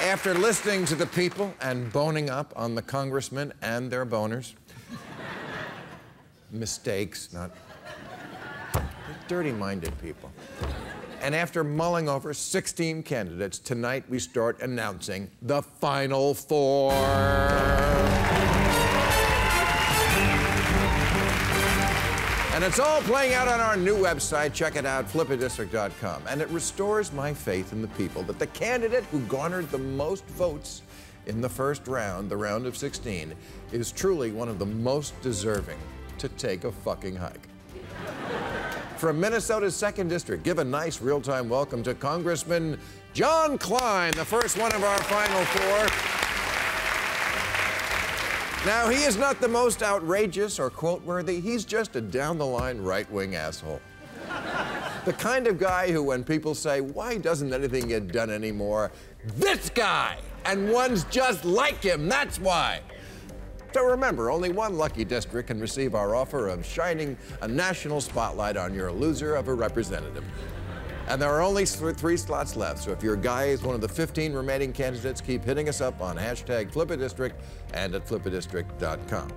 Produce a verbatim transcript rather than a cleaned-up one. After listening to the people and boning up on the congressmen and their boners, mistakes, not dirty-minded people. And after mulling over sixteen candidates, tonight we start announcing the final four. And it's all playing out on our new website. Check it out, flip a district dot com. And it restores my faith in the people that the candidate who garnered the most votes in the first round, the round of sixteen, is truly one of the most deserving to take a fucking hike. From Minnesota's second District, give a nice real-time welcome to Congressman John Kline, the first one of our final four. Now, he is not the most outrageous or quote-worthy. He's just a down-the-line right-wing asshole. The kind of guy who, when people say, why doesn't anything get done anymore? This guy! And one's just like him, that's why. So remember, only one lucky district can receive our offer of shining a national spotlight on your loser of a representative. And there are only three slots left, so if your guy is one of the fifteen remaining candidates, keep hitting us up on hashtag Flip a District and at flip a district dot com.